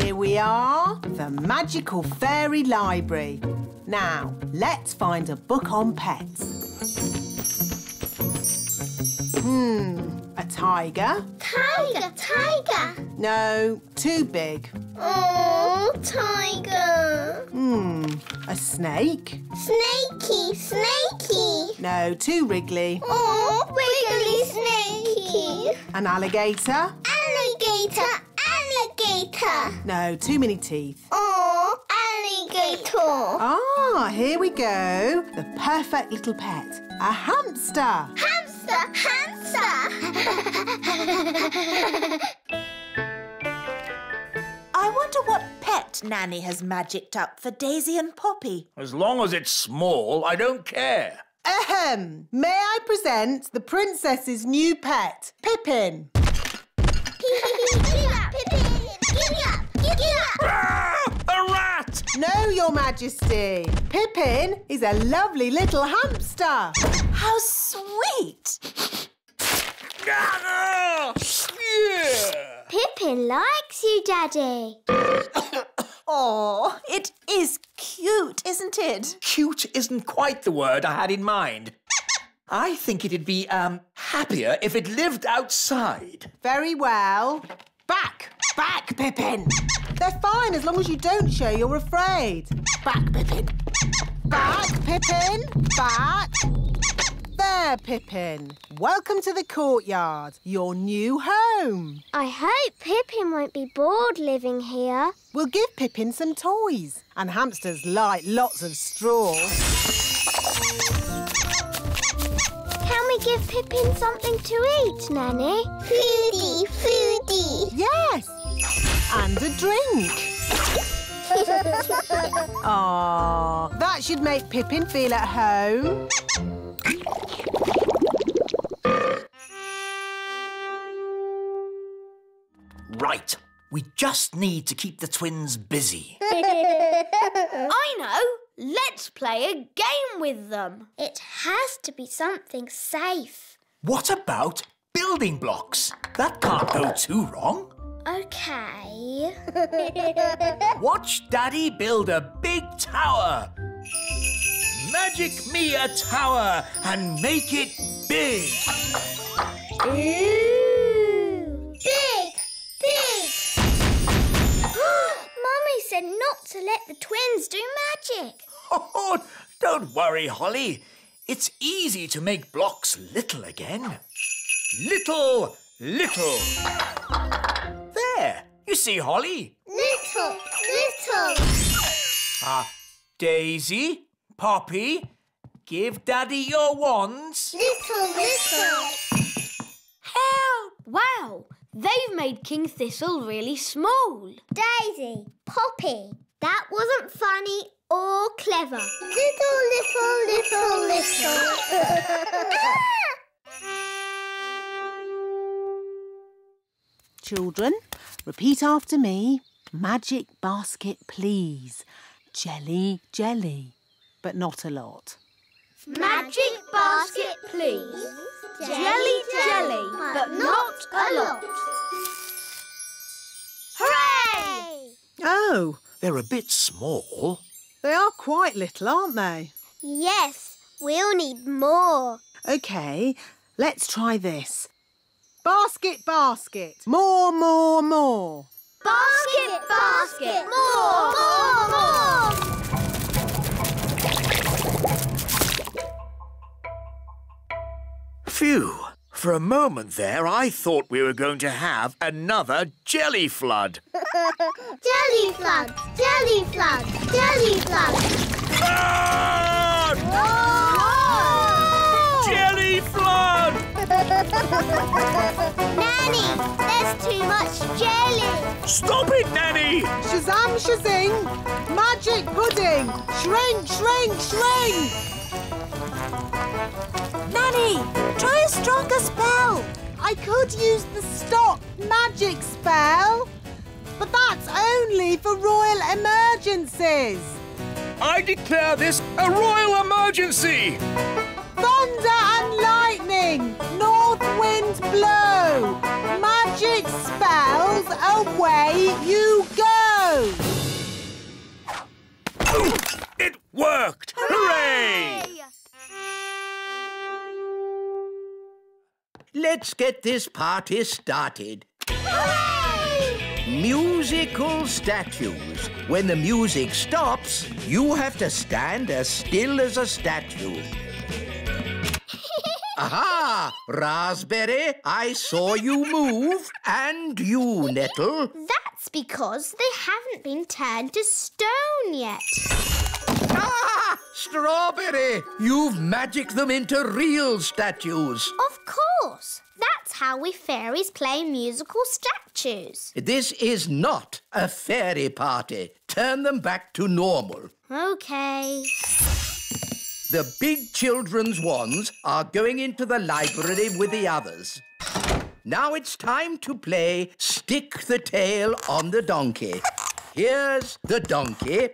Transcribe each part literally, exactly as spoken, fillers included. Here we are, the Magical Fairy Library. Now, let's find a book on pets. Hmm, a tiger. Tiger, tiger. No, too big. Oh, tiger. Hmm, a snake. Snakey, snakey. No, too wriggly. Oh, wiggly, snakey. An alligator. Alligator, alligator. No, too many teeth. Oh, alligator. Ah, here we go. The perfect little pet, a hamster. Hamster, hamster. I wonder what pet Nanny has magicked up for Daisy and Poppy. As long as it's small, I don't care. Ahem. May I present the princess's new pet, Pippin? Giddy up, Pippin! Giddy up! Giddy up! Ah, a rat! No, Your Majesty. Pippin is a lovely little hamster. How sweet! Ah, yeah. Pippin likes you, Daddy. Oh, it is cute, isn't it? Cute isn't quite the word I had in mind. I think it'd be, um, happier if it lived outside. Very well. Back! Back, Pippin! They're fine as long as you don't show you're afraid. Back, Pippin! Back, Pippin! Back! There, Pippin. Welcome to the courtyard, your new home. I hope Pippin won't be bored living here. We'll give Pippin some toys. And hamsters like lots of straw. Can we give Pippin something to eat, Nanny? Foodie, foodie. Yes. And a drink. Aww, that should make Pippin feel at home. Right, we just need to keep the twins busy. I know, let's play a game with them. It has to be something safe. What about building blocks? That can't go too wrong. Okay. Watch Daddy build a big tower. Magic me a tower and make it big. Ooh. Big, big. Mummy said not to let the twins do magic. Oh, don't worry, Holly. It's easy to make blocks little again. Little, little. You see, Holly? Little, little. Ah, uh, Daisy, Poppy, give Daddy your wands. Little, little. Help! Wow, they've made King Thistle really small. Daisy, Poppy, that wasn't funny or clever. Little, little, little, little. Children, repeat after me. Magic basket, please. Jelly, jelly, but not a lot. Magic basket, please. Jelly, jelly, jelly, but not a lot. Hooray! Oh, they're a bit small. They are quite little, aren't they? Yes, we'll need more. OK, let's try this. Basket, basket, more, more, more. Basket, basket, more, more, more. Phew. For a moment there, I thought we were going to have another jelly flood. Jelly flood, jelly flood, jelly flood. Ah! Whoa! Whoa! Jelly flood! Nanny, there's too much jelly. Stop it, Nanny! Shazam, shazing! Magic pudding! Shrink, shrink, shrink! Nanny, try a stronger spell. I could use the stop magic spell, but that's only for royal emergencies. I declare this a royal emergency! Thunder and lightning! North wind blow! Magic spells, away you go! go! Ooh, it worked! Hooray! Let's get this party started. Hooray! Musical statues. When the music stops, you have to stand as still as a statue. Aha! Raspberry, I saw you move, and you, Nettle. That's because they haven't been turned to stone yet. Ah! Strawberry, you've magicked them into real statues. Of course. That's how we fairies play musical statues. This is not a fairy party. Turn them back to normal. OK. The big children's wands are going into the library with the others. Now it's time to play Stick the Tail on the Donkey. Here's the donkey.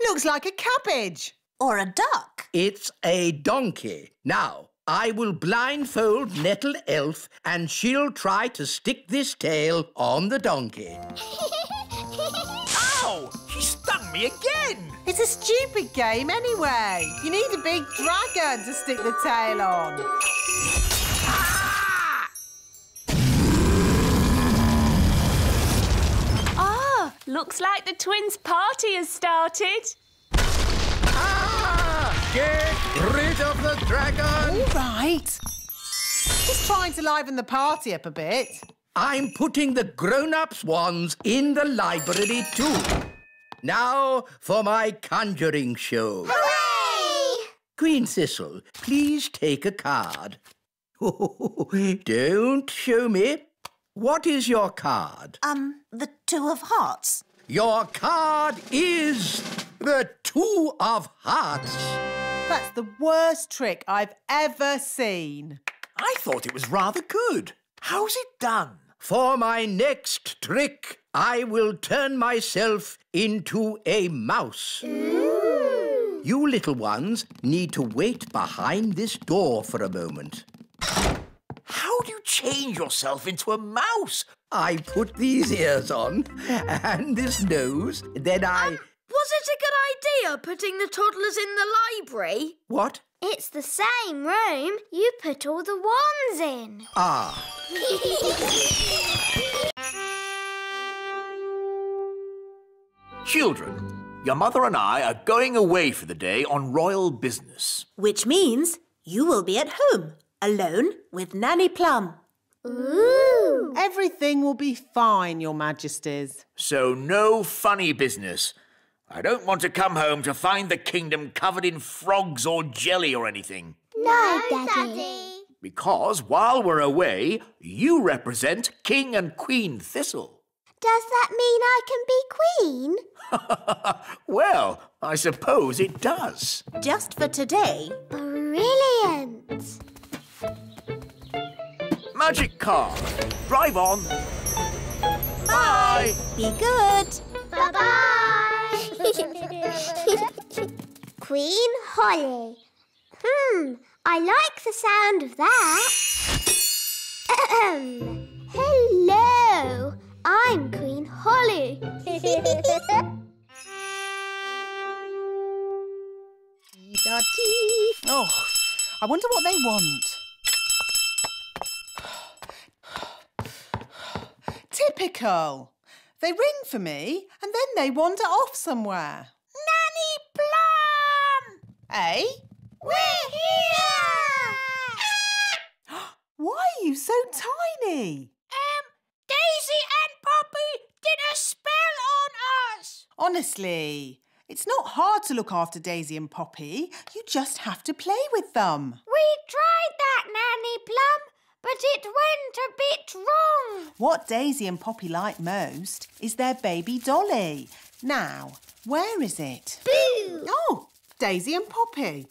Looks like a cabbage. Or a duck. It's a donkey. Now, I will blindfold Nettle Elf and she'll try to stick this tail on the donkey. Ow! She stung me again! It's a stupid game anyway. You need a big dragon to stick the tail on. Ah! Oh, looks like the twins' party has started. Ah! Get rid of the dragon! All right. Just trying to liven the party up a bit. I'm putting the grown-ups' wands in the library too. Now for my conjuring show. Hooray! Queen Thistle, please take a card. Don't show me. What is your card? Um, the Two of Hearts. Your card is the Two of Hearts. That's the worst trick I've ever seen. I thought it was rather good. How's it done? For my next trick, I will turn myself into a mouse. Ooh. You little ones need to wait behind this door for a moment. How do you change yourself into a mouse? I put these ears on and this nose, then I... Um, was it a good idea putting the toddlers in the library? What? It's the same room you put all the wands in. Ah. Children, your mother and I are going away for the day on royal business. Which means you will be at home, alone with Nanny Plum. Ooh! Everything will be fine, Your Majesties. So no funny business. I don't want to come home to find the kingdom covered in frogs or jelly or anything. No, Daddy. Because while we're away, you represent King and Queen Thistle. Does that mean I can be queen? Well, I suppose it does. Just for today. Brilliant. Magic car. Drive on. Bye. Bye. Be good. Bye-bye. Queen Holly. Hmm, I like the sound of that. Hello. I'm Queen Holly. Oh, I wonder what they want. Typical. They ring for me and then they wander off somewhere. Nanny Plum! Eh? We're here! Why are you so tiny? Um, Daisy and Poppy did a spell on us! Honestly, it's not hard to look after Daisy and Poppy. You just have to play with them. We tried that, Nanny Plum, but it went a bit wrong. What Daisy and Poppy like most is their baby dolly. Now, where is it? Boo! Oh, Daisy and Poppy.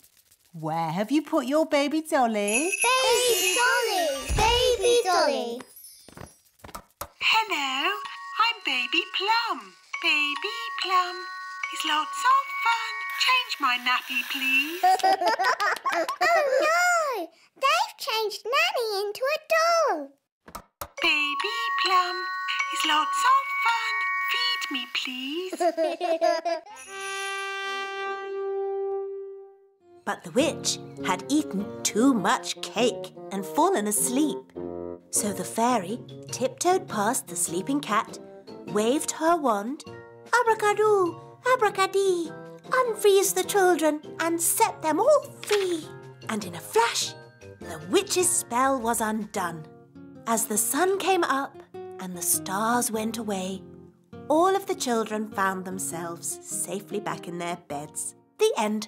Where have you put your baby dolly? Baby dolly! Baby dolly! Hello, I'm Baby Plum. Baby Plum is lots of fun. Change my nappy, please. Oh, no! They've changed Nanny into a doll. Baby Plum is lots of fun. Feed Catch me, please. But the witch had eaten too much cake and fallen asleep. So the fairy tiptoed past the sleeping cat, waved her wand, abracadoo, abracadee, unfreeze the children and set them all free. And in a flash, the witch's spell was undone. As the sun came up and the stars went away, all of the children found themselves safely back in their beds. The end.